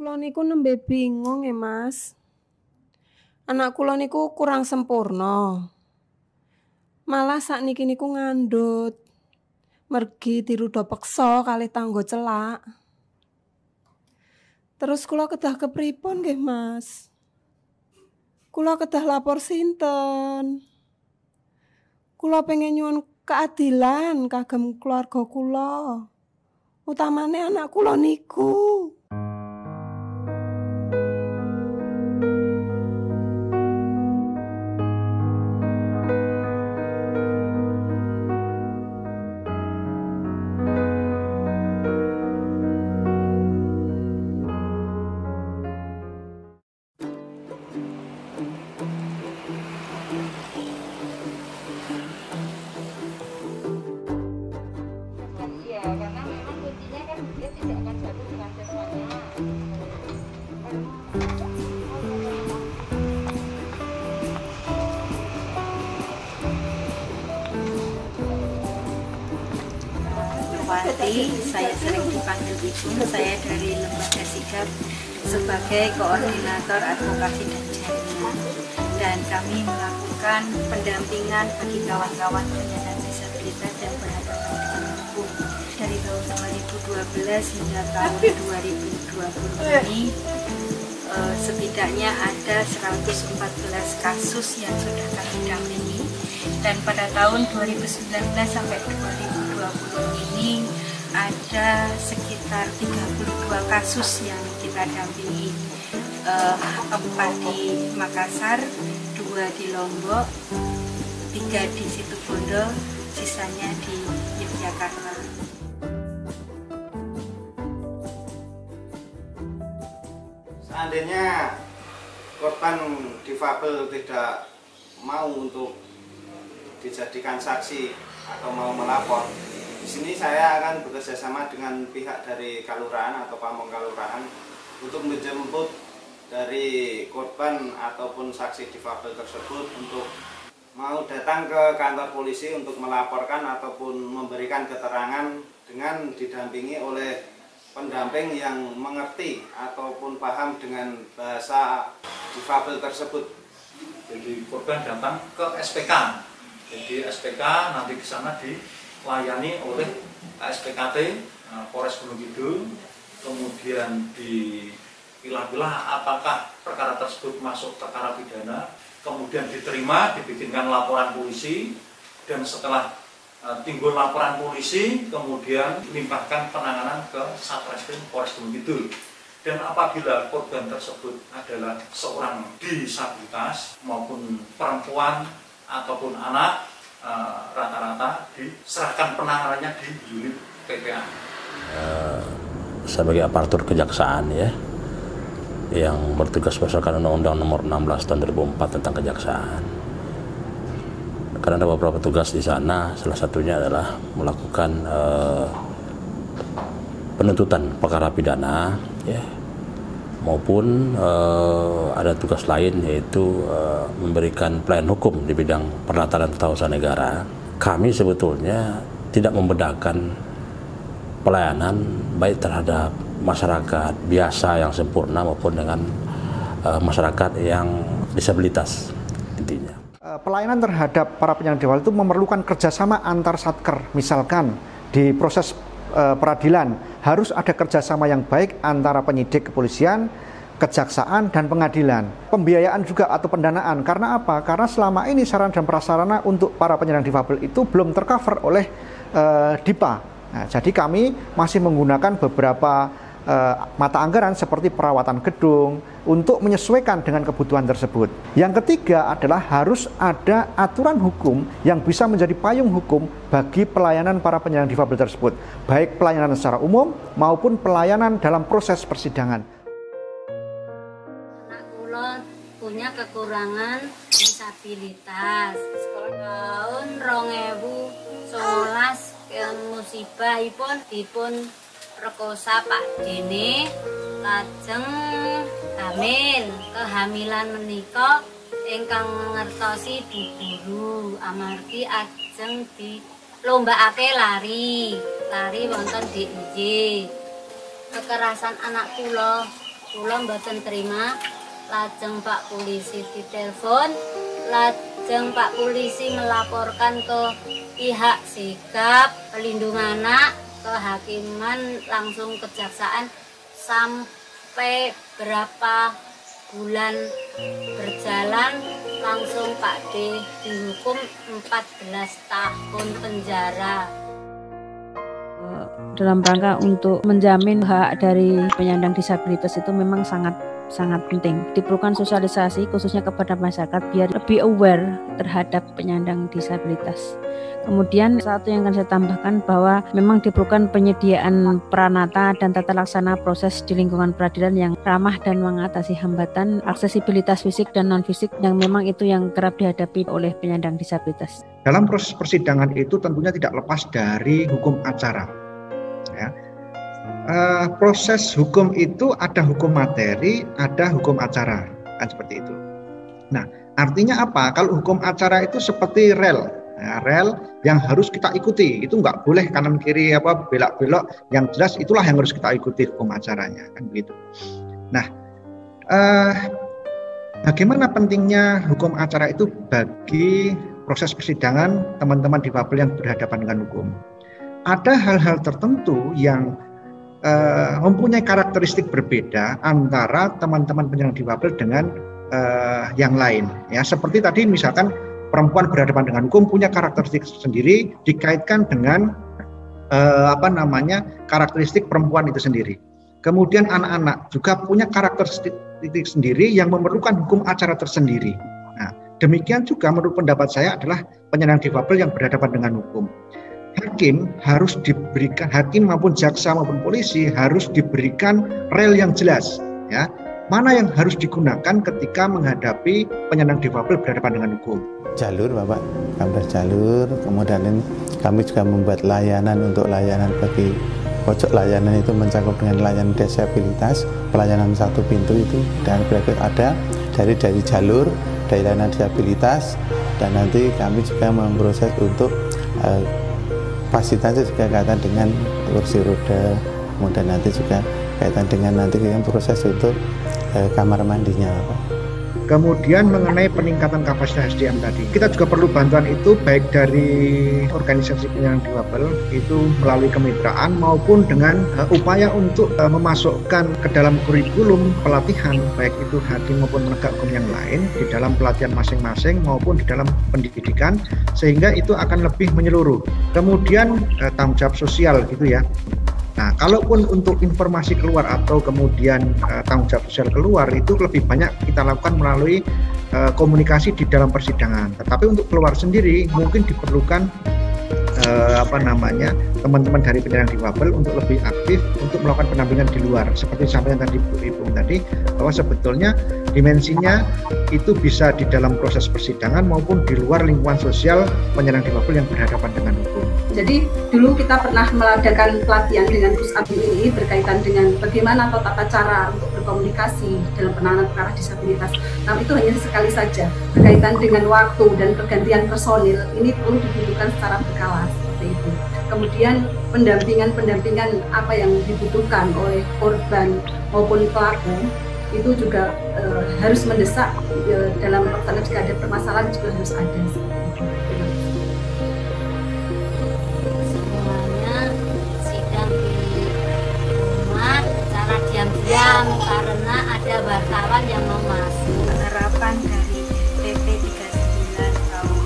Kula niku nembe bingung ya Mas. Anak kula niku kurang sempurna. Malah sakniki niku ngandhut. Mergi diruda peksa kalih tangga celak. Terus kula kedah kepripun nggih Mas? Kula kedah lapor sinten? Kula pengen nyuwun keadilan kagem keluarga kula. Utamane anak kula niku. Saya sering dipanggil Ibu, saya dari lembaga SIGAP sebagai koordinator advokasi dan jaringan, dan kami melakukan pendampingan bagi kawan-kawan penyandang disabilitas yang berhadapan dengan hukum. Dari tahun 2012 hingga tahun 2020 ini setidaknya ada 114 kasus yang sudah kami dampingi, dan pada tahun 2019 sampai 2020 ini ada sekitar 32 kasus yang kita dampingi, 4 di Makassar, 2 di Lombok, 3 di Situbondo, sisanya di Yogyakarta. Seandainya korban difabel tidak mau untuk dijadikan saksi atau mau melapor, di sini saya akan bekerjasama dengan pihak dari kelurahan atau pamong kelurahan untuk menjemput dari korban ataupun saksi difabel tersebut untuk mau datang ke kantor polisi untuk melaporkan ataupun memberikan keterangan dengan didampingi oleh pendamping yang mengerti ataupun paham dengan bahasa difabel tersebut. Jadi korban datang ke SPK. Jadi SPK nanti ke sana dilayani oleh SPKT Polres Gunung Kidul, kemudian dipilah-pilah apakah perkara tersebut masuk perkara pidana, kemudian diterima, dibikinkan laporan polisi, dan setelah timbul laporan polisi, kemudian dilimpahkan penanganan ke Satreskrim Polres Gunung Kidul. Dan apabila korban tersebut adalah seorang disabilitas maupun perempuan ataupun anak, rata-rata diserahkan penanganannya di unit PPA. Sebagai aparatur kejaksaan ya, yang bertugas berdasarkan Undang-Undang Nomor 16 Tahun 2004 tentang Kejaksaan. Karena ada beberapa tugas di sana, salah satunya adalah melakukan penuntutan perkara pidana, ya, maupun ada tugas lain yaitu memberikan pelayanan hukum di bidang pernata dan tata negara. Kami sebetulnya tidak membedakan pelayanan baik terhadap masyarakat biasa yang sempurna maupun dengan masyarakat yang disabilitas intinya. Pelayanan terhadap para penyandang difabel itu memerlukan kerjasama antar satker. Misalkan di proses peradilan harus ada kerjasama yang baik antara penyidik kepolisian, kejaksaan, dan pengadilan. Pembiayaan juga atau pendanaan, karena apa? Karena selama ini sarana dan prasarana untuk para penyandang difabel itu belum tercover oleh DIPA. Nah, jadi kami masih menggunakan beberapa mata anggaran seperti perawatan gedung untuk menyesuaikan dengan kebutuhan tersebut. Yang ketiga adalah harus ada aturan hukum yang bisa menjadi payung hukum bagi pelayanan para penyandang difabel tersebut, baik pelayanan secara umum maupun pelayanan dalam proses persidangan. Anak kula punya kekurangan disabilitas. Tahun 2011 musibahipun dipun perkosa Pak Dene, lajeng hamil. Kehamilan menika ingkang ngertosi Bu Guru, amargi ajeng dilombaake lari wonten DIY. Kekerasan anak kula kula mboten terima. Lajeng Pak Polisi ditelepon, lajeng Pak Polisi melaporkan ke pihak SIGAP, pelindungan anak, kehakiman, langsung kejaksaan, sampai berapa bulan berjalan langsung Pak D dihukum 14 tahun penjara. Dalam rangka untuk menjamin hak dari penyandang disabilitas itu memang sangat penting. Diperlukan sosialisasi khususnya kepada masyarakat biar lebih aware terhadap penyandang disabilitas. Kemudian satu yang akan saya tambahkan bahwa memang diperlukan penyediaan pranata dan tata laksana proses di lingkungan peradilan yang ramah dan mengatasi hambatan aksesibilitas fisik dan non fisik yang memang itu yang kerap dihadapi oleh penyandang disabilitas. Dalam proses persidangan itu tentunya tidak lepas dari hukum acara. Ya. Proses hukum itu ada hukum materi, ada hukum acara, kan seperti itu. Nah, artinya apa? Kalau hukum acara itu seperti rel. Nah, rel yang harus kita ikuti itu nggak boleh kanan kiri apa belok-belok, yang jelas itulah yang harus kita ikuti hukum acaranya, kan begitu. Nah, bagaimana pentingnya hukum acara itu bagi proses persidangan teman-teman di Babel yang berhadapan dengan hukum? Ada hal-hal tertentu yang mempunyai karakteristik berbeda antara teman-teman penyandang difabel dengan yang lain. Ya, seperti tadi misalkan perempuan berhadapan dengan hukum punya karakteristik sendiri dikaitkan dengan karakteristik perempuan itu sendiri. Kemudian anak-anak juga punya karakteristik sendiri yang memerlukan hukum acara tersendiri. Nah, demikian juga menurut pendapat saya adalah penyandang difabel yang berhadapan dengan hukum. Hakim maupun jaksa maupun polisi harus diberikan rel yang jelas, ya. Mana yang harus digunakan ketika menghadapi penyandang difabel berhadapan dengan hukum? Jalur, Bapak, kami jalur. Kemudian kami juga membuat layanan untuk layanan bagi pojok layanan itu mencakup dengan layanan disabilitas, pelayanan satu pintu itu dan berikut ada dari jalur, dari layanan disabilitas dan nanti kami juga memproses untuk fasilitasnya juga kaitan dengan kursi roda, kemudian nanti juga kaitan dengan nanti yang proses untuk kamar mandinya. Kemudian mengenai peningkatan kapasitas SDM tadi, kita juga perlu bantuan itu baik dari organisasi penyandang difabel itu melalui kemitraan maupun dengan upaya untuk memasukkan ke dalam kurikulum pelatihan baik itu hakim maupun penegak hukum yang lain di dalam pelatihan masing-masing maupun di dalam pendidikan sehingga itu akan lebih menyeluruh. Kemudian tanggung jawab sosial gitu ya. Nah, kalaupun untuk informasi keluar atau kemudian tanggung jawab sosial keluar itu lebih banyak kita lakukan melalui komunikasi di dalam persidangan. Tetapi untuk keluar sendiri mungkin diperlukan teman-teman dari penyandang difabel untuk lebih aktif untuk melakukan pendampingan di luar. Seperti sampaikan tadi Ibu tadi bahwa sebetulnya dimensinya itu bisa di dalam proses persidangan maupun di luar lingkungan sosial penyandang difabel yang berhadapan dengan hukum. Jadi dulu kita pernah mengadakan pelatihan dengan Pusabim ini berkaitan dengan bagaimana tata cara untuk berkomunikasi dalam penanganan perkara disabilitas. Nah, itu hanya sekali saja berkaitan dengan waktu dan pergantian personil ini perlu dibutuhkan secara berkala. Seperti itu. Kemudian pendampingan apa yang dibutuhkan oleh korban maupun pelaku itu juga harus mendesak dalam perkara jika ada permasalahan juga harus ada. Semuanya sidang di rumah secara diam-diam karena ada wartawan yang mau masuk. Harapan dari PP 39 tahun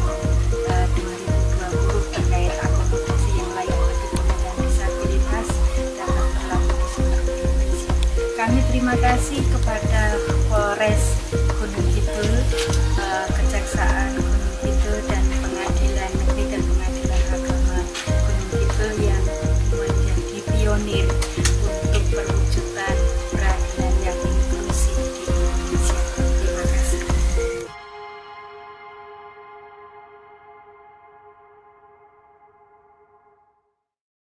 2020 terkait akomodasi yang layak bagi penyandang disabilitas dapat berlaku di seluruh Indonesia. Kami terima kasih kepada Polres Gunung Kidul, Kejaksaan Gunung Kidul dan Pengadilan Negeri dan Pengadilan Agama Gunung Kidul yang menjadi pionir